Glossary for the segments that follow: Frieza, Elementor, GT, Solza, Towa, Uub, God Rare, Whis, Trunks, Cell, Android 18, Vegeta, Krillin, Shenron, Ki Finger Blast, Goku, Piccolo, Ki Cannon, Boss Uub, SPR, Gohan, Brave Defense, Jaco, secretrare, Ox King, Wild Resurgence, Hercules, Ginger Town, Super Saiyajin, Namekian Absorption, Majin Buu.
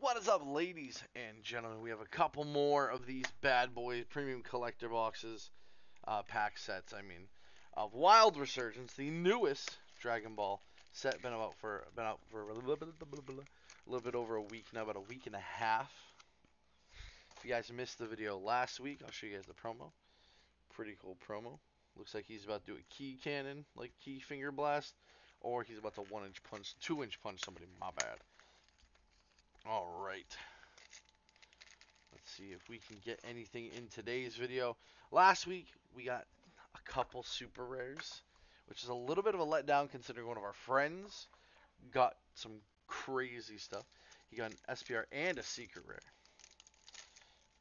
What is up, ladies and gentlemen? We have a couple more of these bad boys, premium collector boxes, pack sets, I mean, of Wild Resurgence, the newest Dragon Ball set. Been out for a little bit over a week now, about a week and a half. If you guys missed the video last week, I'll show you guys the promo. Pretty cool promo. Looks like he's about to do a Ki Cannon, like Ki Finger Blast, or he's about to 2-inch punch somebody. My bad. Alright, let's see if we can get anything in today's video. Last week, we got a couple super rares, which is a little bit of a letdown considering one of our friends got some crazy stuff. He got an SPR and a secret rare.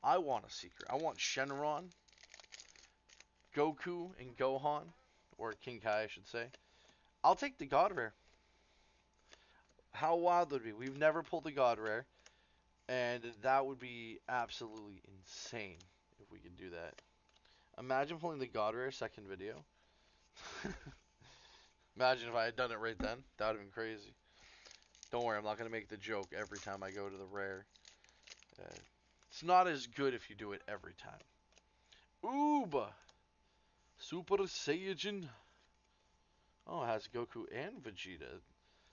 I want a secret. I want Shenron, Goku, and Gohan, or King Kai, I should say. I'll take the God Rare. How wild would it be? We've never pulled a God Rare, and that would be absolutely insane if we could do that. Imagine pulling the God Rare second video. Imagine if I had done it right then. That would have been crazy. Don't worry, I'm not going to make the joke every time I go to the rare. It's not as good if you do it every time. Uub! Super Saiyajin. Oh, it has Goku and Vegeta.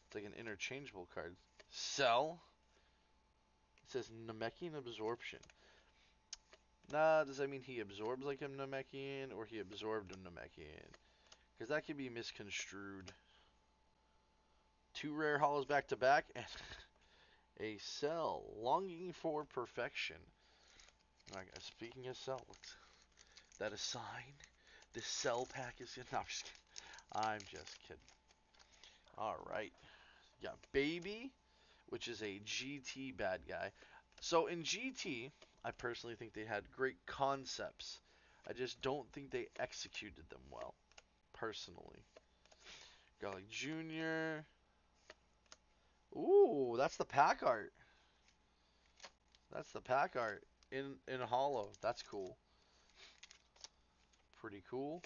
It's like an interchangeable card. Cell. It says Namekian Absorption. Nah, does that mean he absorbs like a Namekian, or he absorbed a Namekian? Because that could be misconstrued. Two rare hollows back to back, and a Cell longing for perfection. Right, speaking of Cell, that a sign? This Cell pack is good. No, I'm just kidding. Alright, you got Baby, which is a GT bad guy. So in GT, I personally think they had great concepts. I just don't think they executed them well, personally. Garlic Junior. Ooh, that's the pack art. That's the pack art in hollow. That's cool. Pretty cool.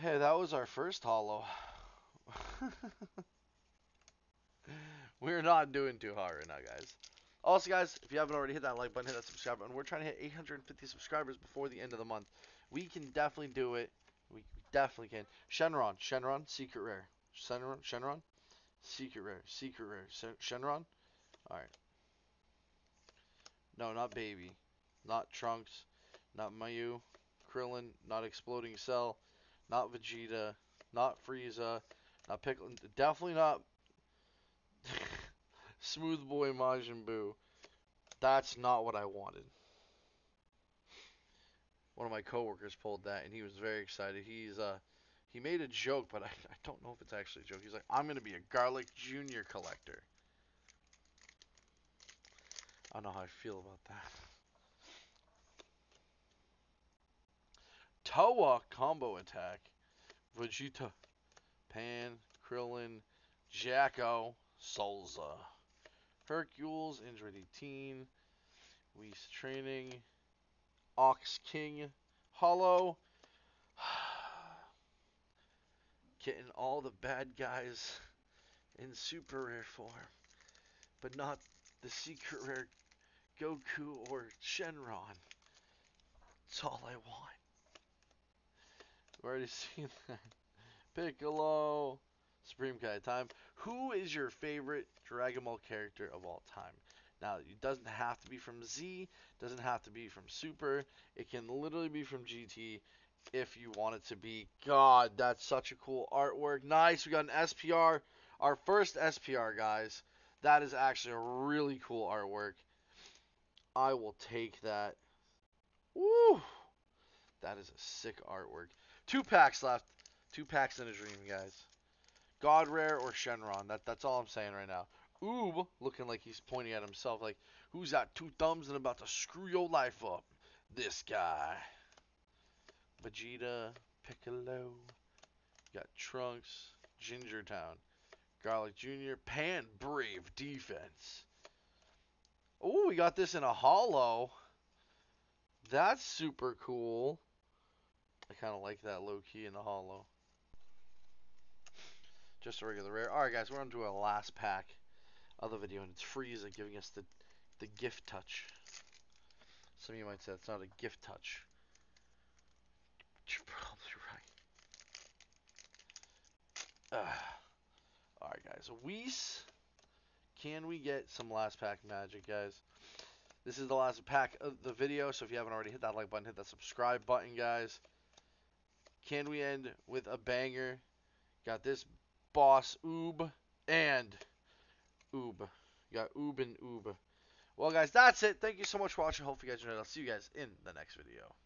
Hey, that was our first hollow. We're not doing too hard right now, guys. Also, guys, if you haven't already, hit that like button, hit that subscribe button. We're trying to hit 850 subscribers before the end of the month. We can definitely do it. We definitely can. Shenron, secret rare. Shenron, secret rare, Shenron. All right. No, not Baby, not Trunks, not Mayu, Krillin, not Exploding Cell, not Vegeta, not Frieza. Not Piccolo, definitely not Smooth Boy Majin Buu. That's not what I wanted. One of my coworkers pulled that, and he was very excited. He's he made a joke, but I don't know if it's actually a joke. He's like, I'm gonna be a Garlic Junior collector. I don't know how I feel about that. Towa combo attack, Vegeta. Pan, Krillin, Jaco, Solza, Hercules, Android 18, Whis training, Ox King, hollow, getting all the bad guys in super rare form, but not the secret rare Goku or Shenron. That's all I want. We've already seen that. Piccolo, Supreme Kai time. Who is your favorite Dragon Ball character of all time? Now, it doesn't have to be from Z, doesn't have to be from Super. It can literally be from GT if you want it to be. God, that's such a cool artwork. Nice, we got an SPR. Our first SPR, guys. That is actually a really cool artwork. I will take that. Woo! That is a sick artwork. Two packs left. Two packs in a dream, guys. God Rare or Shenron. That's all I'm saying right now. Uub, looking like he's pointing at himself like, who's got two thumbs and about to screw your life up? This guy. Vegeta, Piccolo. You got Trunks, Ginger Town, Garlic Jr., Pan, brave defense. Oh, we got this in a hollow. That's super cool. I kind of like that low-key in the hollow. Just a regular rare. Alright guys, we're on to our last pack. other video, and it's Frieza giving us the gift touch. Some of you might say it's not a gift touch. You're probably right. Alright, guys. Whis, can we get some last pack magic, guys? This is the last pack of the video, so if you haven't already, hit that like button, hit that subscribe button, guys. Can we end with a banger? Got this boss, Uub, and Uub. Got Uub and Uub. Well, guys, that's it. Thank you so much for watching. Hopefully, you guys enjoyed. I'll see you guys in the next video.